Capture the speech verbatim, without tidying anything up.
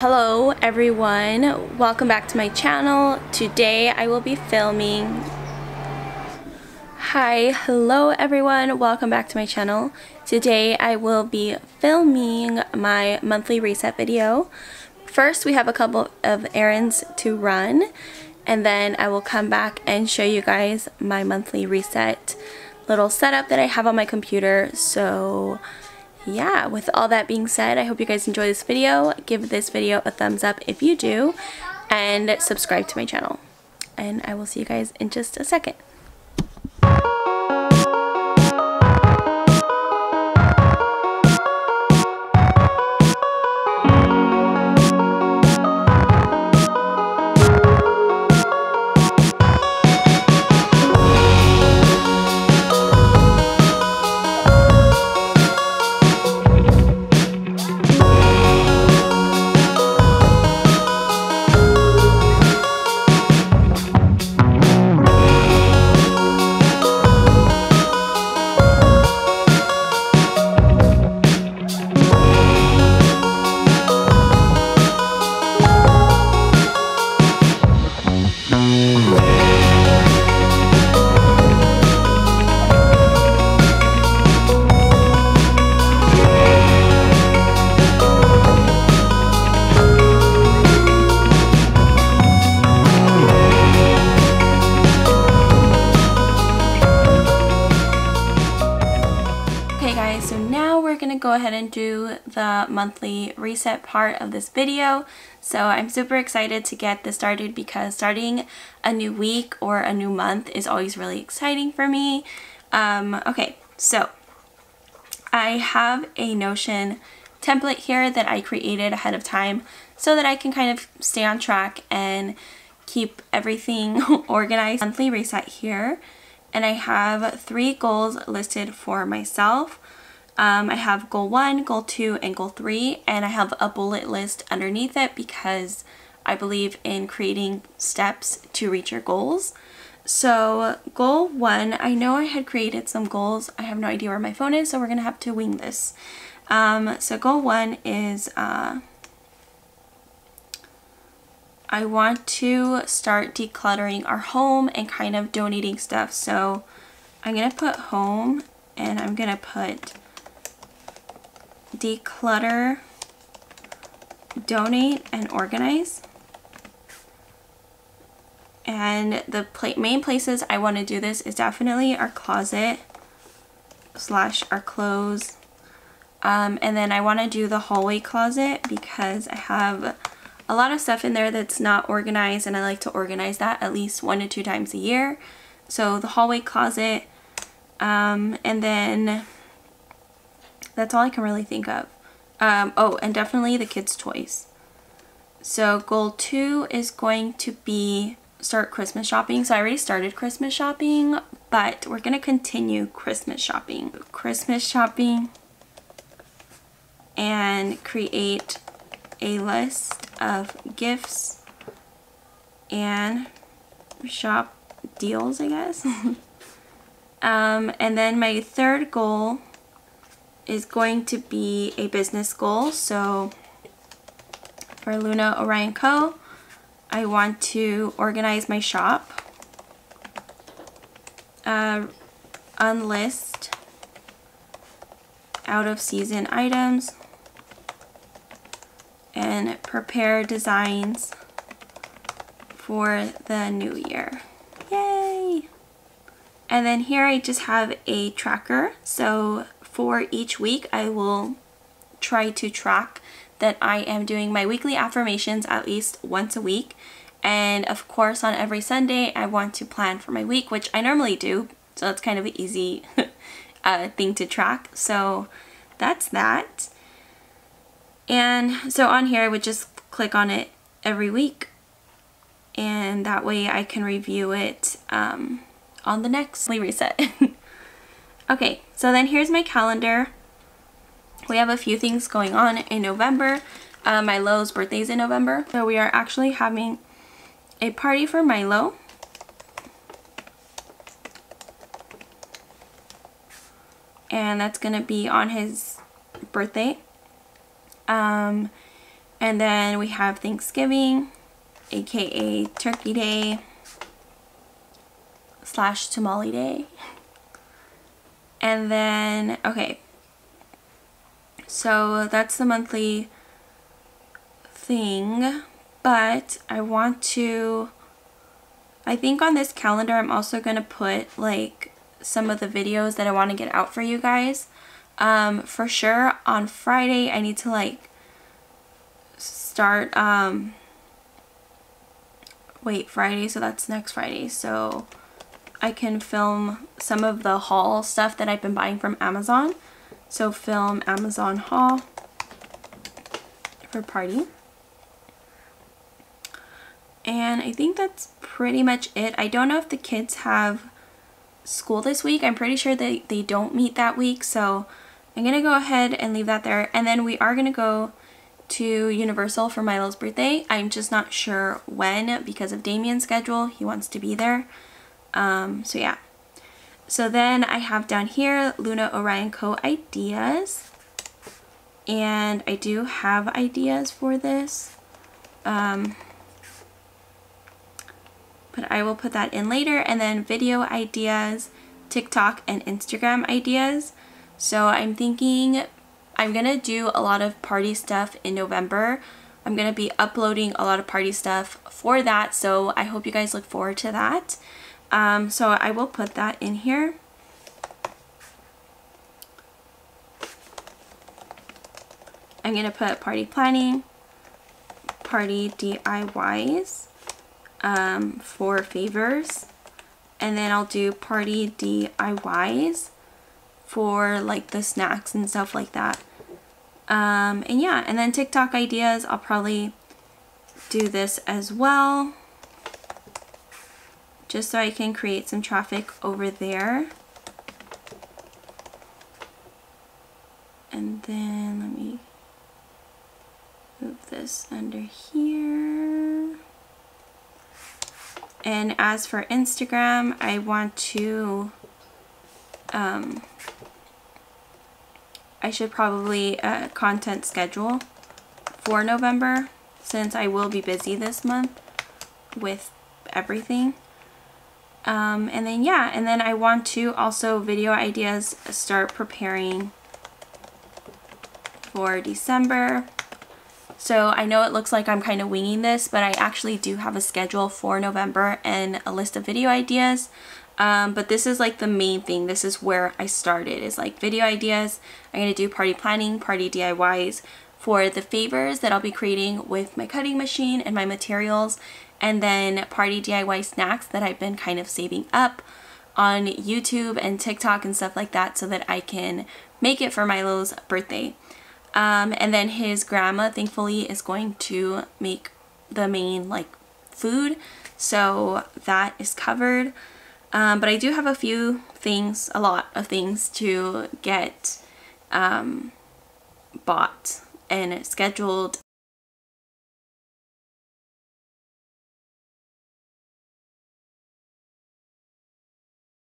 Hello everyone, welcome back to my channel. Today I will be filming. Hi, hello everyone, welcome back to my channel. Today I will be filming my monthly reset video. First we have a couple of errands to run and then I will come back and show you guys my monthly reset little setup that I have on my computer. So yeah, with all that being said, I hope you guys enjoy this video. Give this video a thumbs up if you do, and subscribe to my channel. And I will see you guys in just a second. Go ahead and do the monthly reset part of this video. So I'm super excited to get this started because starting a new week or a new month is always really exciting for me. Um, okay, so I have a Notion template here that I created ahead of time so that I can kind of stay on track and keep everything organized. Monthly reset here, and I have three goals listed for myself. Um, I have goal one, goal two, and goal three, and I have a bullet list underneath it because I believe in creating steps to reach your goals. So goal one, I know I had created some goals. I have no idea where my phone is, so we're gonna have to wing this. Um, so goal one is uh, I want to start decluttering our home and kind of donating stuff. So I'm gonna put home and I'm gonna put declutter, donate, and organize. And the pla main places I want to do this is definitely our closet slash our clothes, um, and then I want to do the hallway closet because I have a lot of stuff in there that's not organized, and I like to organize that at least one to two times a year. So the hallway closet, um, and then that's all I can really think of. Um, oh, and definitely the kids' toys. So goal two is going to be start Christmas shopping. So I already started Christmas shopping, but we're gonna continue Christmas shopping. Christmas shopping and create a list of gifts and shop deals, I guess. um, and then my third goal is going to be a business goal. So for Luna Orion Co, I want to organize my shop, uh, unlist out of season items, and prepare designs for the new year. Yay! And then here I just have a tracker. So for each week, I will try to track that I am doing my weekly affirmations at least once a week. And of course, on every Sunday, I want to plan for my week, which I normally do. So that's kind of an easy uh, thing to track. So that's that. And so on here, I would just click on it every week. And that way I can review it um, on the next reset. Okay, so then here's my calendar. We have a few things going on in November. Uh, Milo's birthday is in November. So we are actually having a party for Milo. And that's gonna be on his birthday. Um, And then we have Thanksgiving, aka Turkey Day slash Tamale Day. And then, okay, so that's the monthly thing, but I want to, I think on this calendar I'm also going to put like some of the videos that I want to get out for you guys. Um, for sure on Friday I need to like start, um, wait, Friday, so that's next Friday, so I can film some of the haul stuff that I've been buying from Amazon. So film Amazon haul for party. And I think that's pretty much it. I don't know if the kids have school this week. I'm pretty sure they, they don't meet that week. So I'm going to go ahead and leave that there. And then we are going to go to Universal for Milo's birthday. I'm just not sure when because of Damien's schedule. He wants to be there. Um, so yeah, so then I have down here Luna Orion Co ideas, and I do have ideas for this, um, but I will put that in later. And then video ideas, TikTok and Instagram ideas. So I'm thinking I'm gonna do a lot of party stuff in November. I'm gonna be uploading a lot of party stuff for that, so I hope you guys look forward to that. Um, so I will put that in here. I'm going to put party planning, party D I Ys, um, for favors, and then I'll do party D I Ys for like the snacks and stuff like that. Um, and yeah, and then TikTok ideas, I'll probably do this as well, just so I can create some traffic over there. And then let me move this under here. And as for Instagram, I want to, um, I should probably uh, content schedule for November, since I will be busy this month with everything. Um, and then yeah, and then I want to also video ideas, start preparing for December. So I know it looks like I'm kind of winging this, but I actually do have a schedule for November and a list of video ideas. Um, but this is like the main thing. This is where I started, is like video ideas. I'm going to do party planning, party D I Ys for the favors that I'll be creating with my cutting machine and my materials. And then party D I Y snacks that I've been kind of saving up on YouTube and TikTok and stuff like that, so that I can make it for Milo's birthday. Um, and then his grandma, thankfully, is going to make the main like food, so that is covered. Um, but I do have a few things, a lot of things to get um, bought and scheduled